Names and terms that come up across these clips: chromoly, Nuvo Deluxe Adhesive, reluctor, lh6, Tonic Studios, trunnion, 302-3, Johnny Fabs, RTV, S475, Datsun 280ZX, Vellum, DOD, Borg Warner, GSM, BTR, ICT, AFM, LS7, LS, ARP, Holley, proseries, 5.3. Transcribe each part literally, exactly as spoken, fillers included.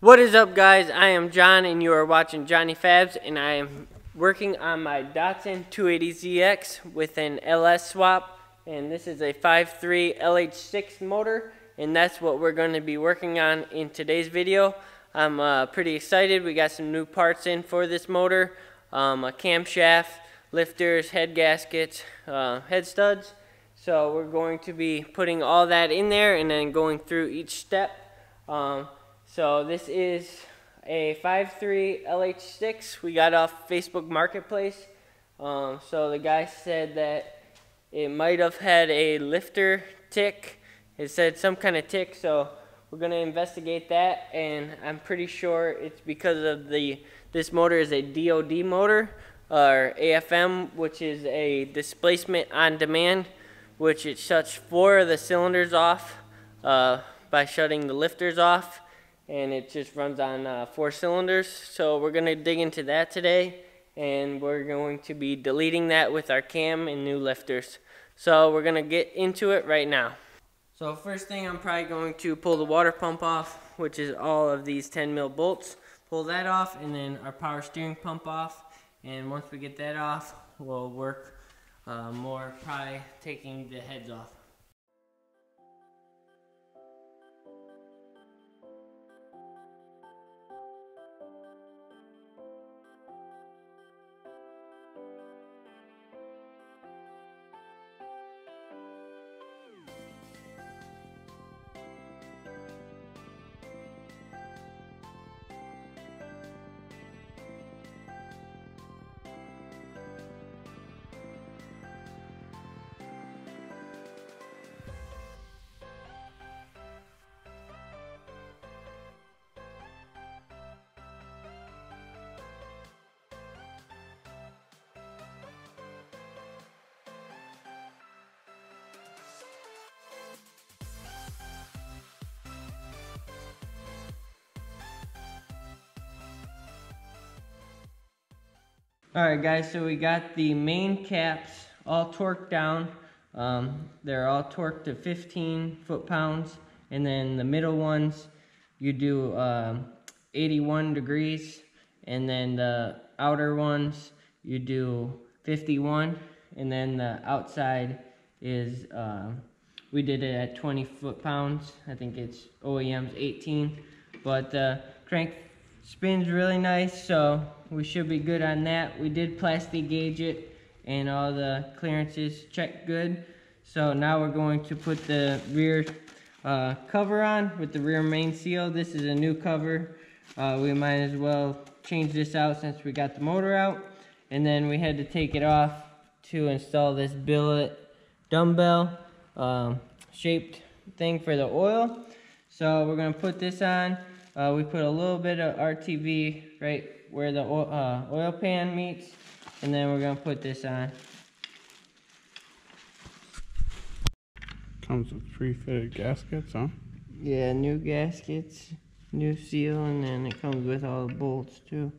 What is up, guys? I am John and you are watching Johnny Fabs, and I am working on my Datsun two eighty Z X with an L S swap, and this is a five point three L H six motor, and that's what we're going to be working on in today's video. I'm uh, pretty excited. We got some new parts in for this motor, um, a camshaft, lifters, head gaskets, uh, head studs. So we're going to be putting all that in there and then going through each step. Um, So this is a five point three L H six. We got off Facebook Marketplace. Um, so the guy said that it might have had a lifter tick. It said some kind of tick, so we're going to investigate that. And I'm pretty sure it's because of the this motor is a D O D motor, or A F M, which is a displacement on demand, which it shuts four of the cylinders off uh, by shutting the lifters off. And it just runs on uh, four cylinders. So we're going to dig into that today, and we're going to be deleting that with our cam and new lifters. So we're going to get into it right now. So first thing, I'm probably going to pull the water pump off, which is all of these ten mil bolts. Pull that off, and then our power steering pump off. And once we get that off, we'll work uh, more, probably taking the heads off. Alright guys, so we got the main caps all torqued down. Um, they're all torqued to fifteen foot-pounds, and then the middle ones you do uh, eighty-one degrees, and then the outer ones you do fifty-one, and then the outside is, uh, we did it at twenty foot-pounds. I think it's O E M's eighteen, but uh, crank spins really nice, so we should be good on that. We did plastic gauge it, and all the clearances checked good. So now we're going to put the rear uh, cover on with the rear main seal. This is a new cover. Uh, we might as well change this out since we got the motor out. And then we had to take it off to install this billet dumbbell um, shaped thing for the oil. So we're going to put this on. Uh, we put a little bit of R T V right where the oil, uh, oil pan meets, and then we're going to put this on. Comes with pre-fitted gaskets, huh? Yeah, new gaskets, new seal, and then it comes with all the bolts too.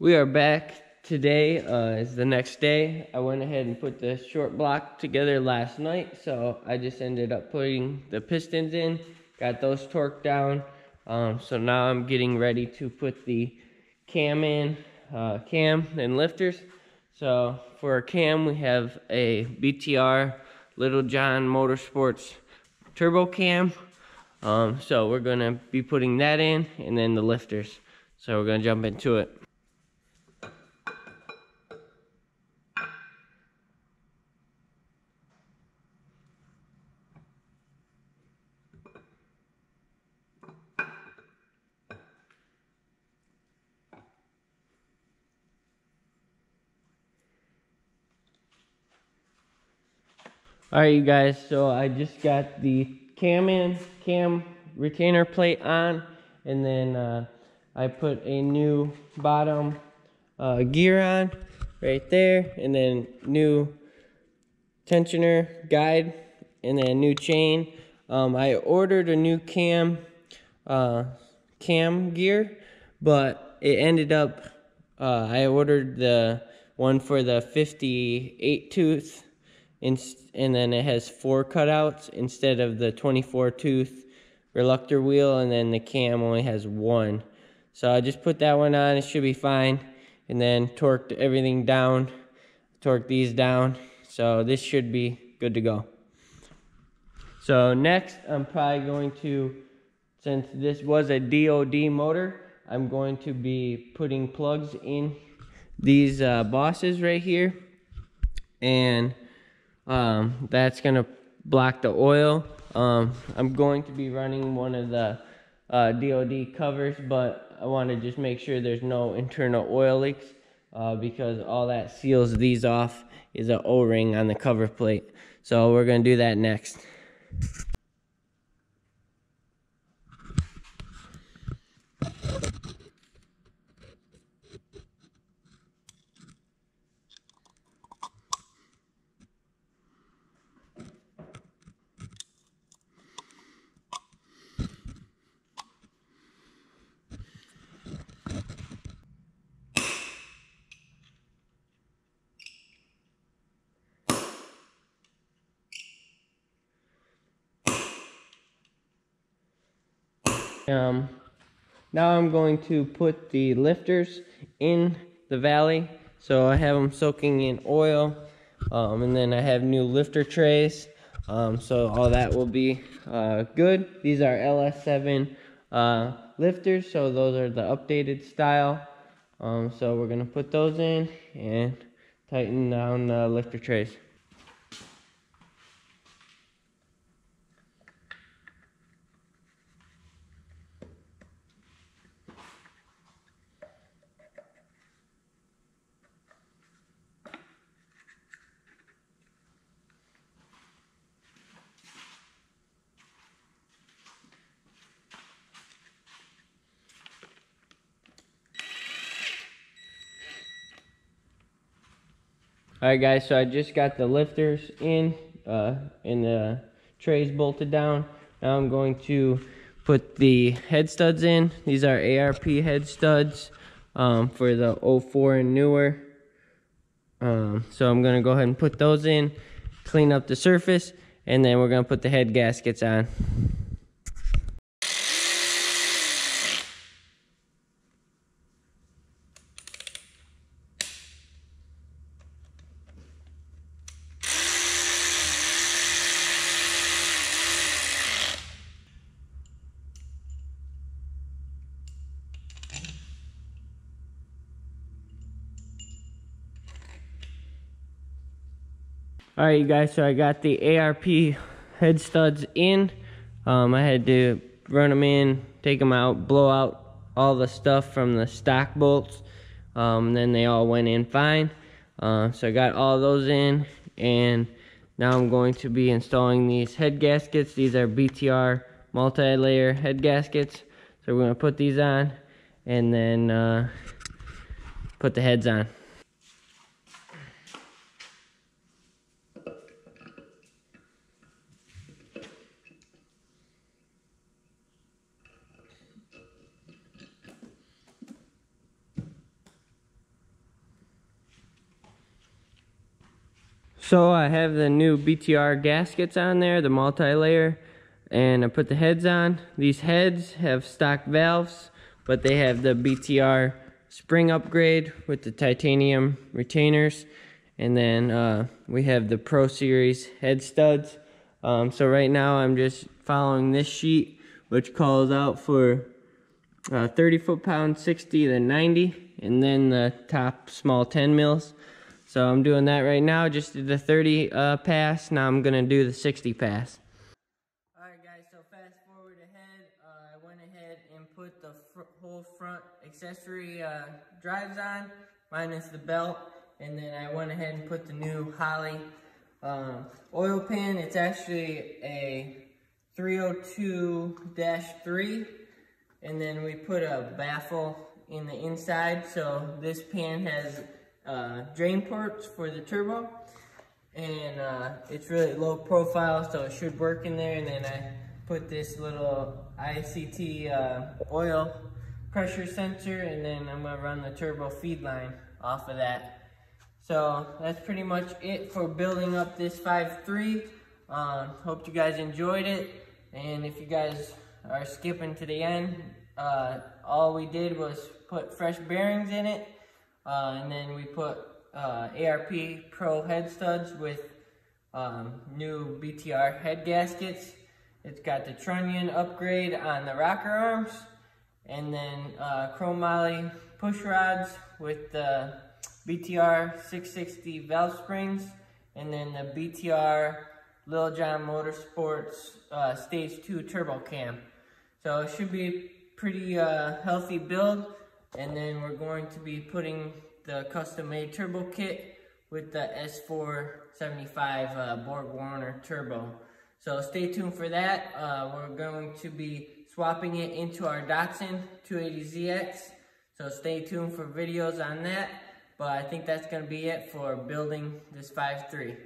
We are back today. Uh, it's the next day. I went ahead and put the short block together last night, so I just ended up putting the pistons in, got those torqued down. Um, so now I'm getting ready to put the cam in, uh, cam and lifters. So for our cam, we have a B T R Little John Motorsports turbo cam. Um, so we're gonna be putting that in, and then the lifters. So we're gonna jump into it. Alright you guys, so I just got the cam in, cam retainer plate on, and then uh, I put a new bottom uh, gear on right there, and then new tensioner guide, and then new chain. Um, I ordered a new cam uh, cam gear, but it ended up uh, I ordered the one for the fifty-eight tooth, and, and then it has four cutouts instead of the twenty-four tooth reluctor wheel, and then the cam only has one. So I just put that one on, it should be fine, and then torqued everything down, torqued these down, so this should be good to go. So next, I'm probably going to, since this was a D O D motor, I'm going to be putting plugs in these uh, bosses right here, and um, that's going to block the oil. Um, I'm going to be running one of the uh, D O D covers, but I want to just make sure there's no internal oil leaks uh, because all that seals these off is an O-ring on the cover plate. So we're going to do that next. Um, now I'm going to put the lifters in the valley, so I have them soaking in oil, um, and then I have new lifter trays, um, so all that will be uh, good. These are L S seven uh, lifters, so those are the updated style, um, so we're going to put those in and tighten down the lifter trays. Alright guys, so I just got the lifters in uh, and the trays bolted down. Now I'm going to put the head studs in. These are A R P head studs um, for the oh four and newer. Um, so I'm going to go ahead and put those in, clean up the surface, and then we're going to put the head gaskets on. Alright you guys, so I got the A R P head studs in. Um, I had to run them in, take them out, blow out all the stuff from the stock bolts. Um, and then they all went in fine. Uh, so I got all those in, and now I'm going to be installing these head gaskets. These are B T R multi-layer head gaskets. So we're going to put these on and then uh, put the heads on. So I have the new B T R gaskets on there, the multi-layer, and I put the heads on. These heads have stock valves, but they have the B T R spring upgrade with the titanium retainers, and then uh, we have the Pro Series head studs. Um, so right now I'm just following this sheet, which calls out for uh, thirty foot pounds, sixty, then ninety, and then the top small ten mils. So I'm doing that right now. Just did the thirty uh, pass. Now I'm gonna do the sixty pass. All right, guys. So fast forward ahead. Uh, I went ahead and put the fr whole front accessory uh, drives on, minus the belt, and then I went ahead and put the new Holley um, oil pan. It's actually a three oh two dash three, and then we put a baffle in the inside. So this pan has uh, drain ports for the turbo, and uh, it's really low profile, so it should work in there. And then I put this little I C T uh, oil pressure sensor, and then I'm gonna run the turbo feed line off of that. So that's pretty much it for building up this five point three. Um, hope you guys enjoyed it, and if you guys are skipping to the end, uh, all we did was put fresh bearings in it, uh, and then we put uh, A R P Pro head studs with um, new B T R head gaskets. It's got the trunnion upgrade on the rocker arms, and then uh, chromoly push rods with the B T R six sixty valve springs, and then the B T R Little John Motorsports uh, Stage two Turbo Cam. So it should be a pretty uh, healthy build. And then we're going to be putting the custom made turbo kit with the S four seventy-five uh, Borg Warner turbo. So stay tuned for that. Uh, we're going to be swapping it into our Datsun two eighty Z X. So stay tuned for videos on that. But I think that's going to be it for building this five point three.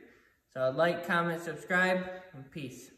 So like, comment, subscribe, and peace.